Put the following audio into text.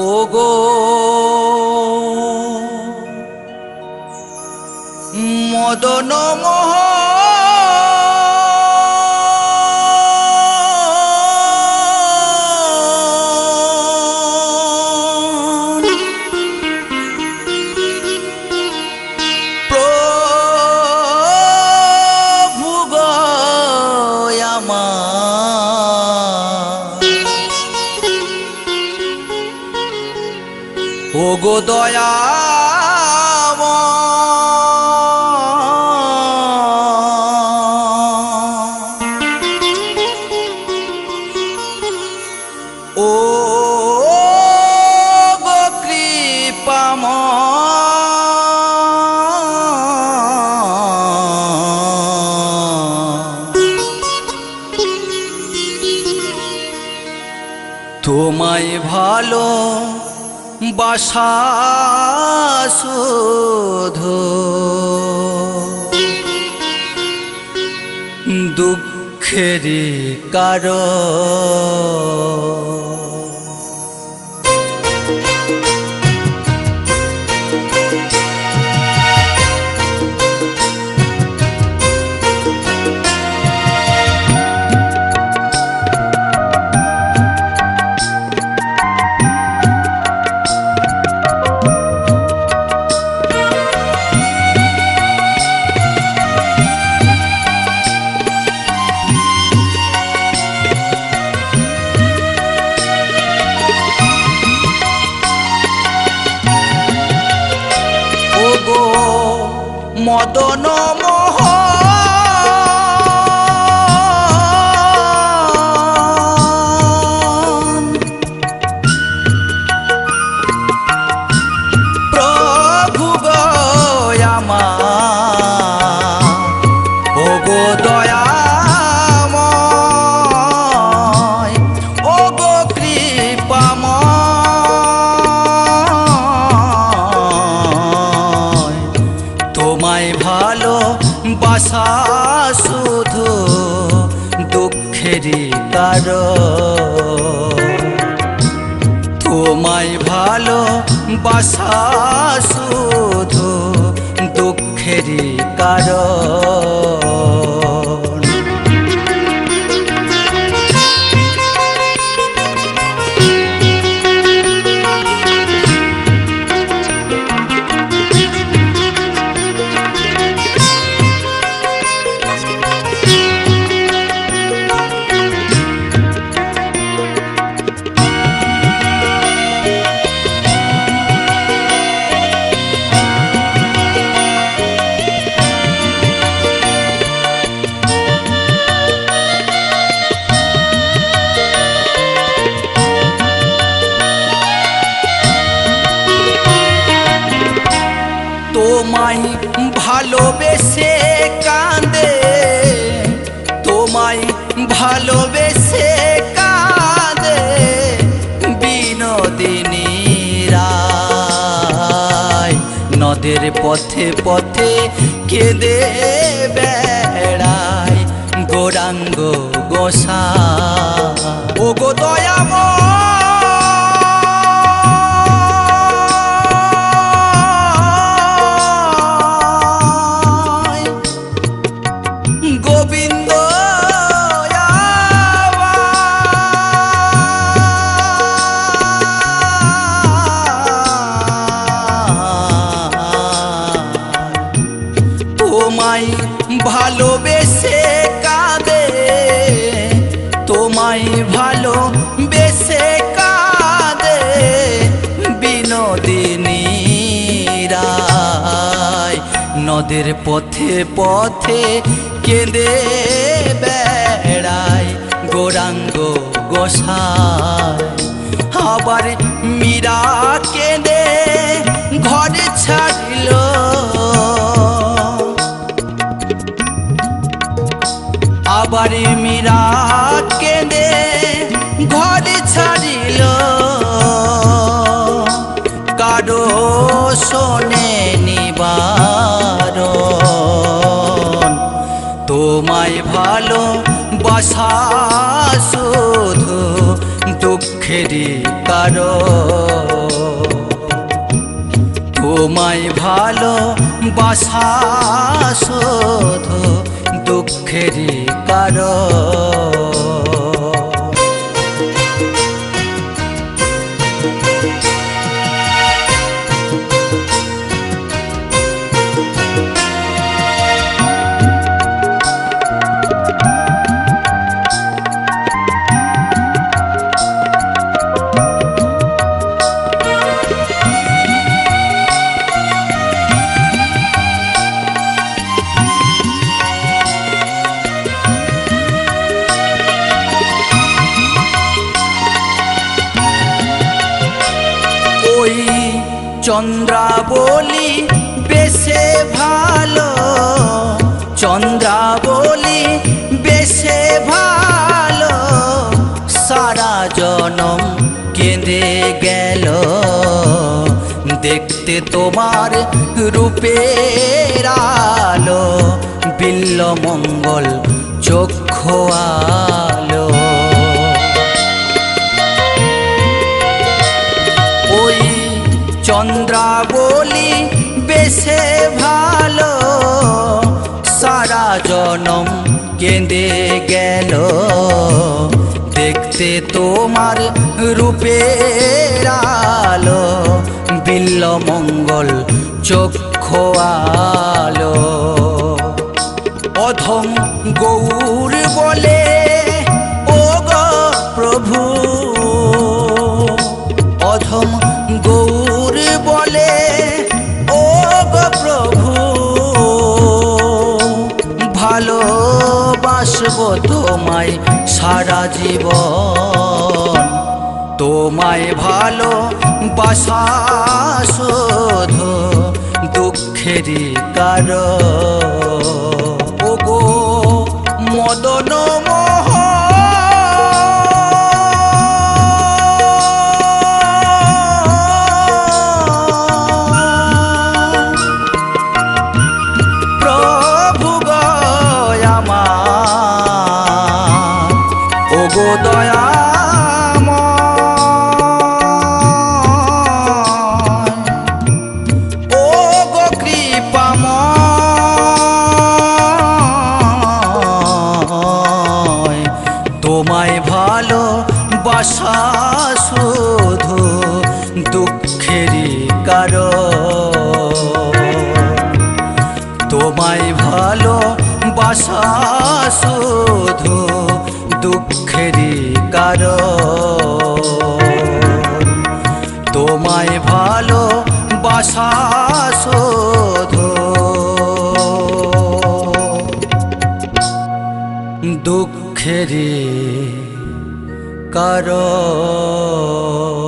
ओगो मदन মোহন প্রভু গো আমার ओगो दयामय ओगो कृपामय तुम्हारे भालो बासा सुधो दुखेरी कारो मदन मोहन प्रभु गो आमार ओगो दयामय ओगो कृपामय भालोबासा शुधु दुखेरी कारण तुम्हारे भालोबासा शुधु दुखेरी कारण तुम्हारी भालोबेसे कांदे तुम्हारी भालोबेसे कांदे बिनोदिनी राय नदेर पथे पथे केंदे बेड़ाय गौरांग गोसाई ओगो दयामय ভালোবেসে কাঁদে তোমায় ভালোবেসে কাঁদে বিনোদিনী রায় নদের পথে পথে কেঁদে বেড়ায় গৌরাঙ্গ গোসাই আবার মীরা কেঁদে ঘর ছাড়িল आबार मीरा केंदे घर छाड़िल कारो शोने निबारण तोमाय भालो বাসা শুধু দুঃখেরই কারণ। তোমায় ভালোবাসা শুধু দুঃখেরই কারণ। চন্দ্রাবলী বেশে ভালো, চন্দ্রাবলী বেশে ভালো, সারা জনম কেঁদে গেল দেখতে তোমার রূপের আলো। বিল্লমঙ্গল চক্ষু আলো, চন্দ্রাবলী বেশে ভালো, সারা জনম কেঁদে গেল দেখতে তোমার রূপের আলো। বিল্লমঙ্গল চক্ষু আলো। অধম গৌর বলে ও গো প্রভু, অধম গৌর বলে ও গো প্রভু, ভালোবাসব তোমায় সারা জীবন, তোমায় ভালোবাসা শুধু দুঃখেরই কারণ। ও গো মদন বাসা শুধু দুঃখেরই কারণ। তোমায় ভালোবাসা শুধু দুঃখেরই কারণ। তোমায় ভালোবাসা শুধু দুঃখেরই কারণ।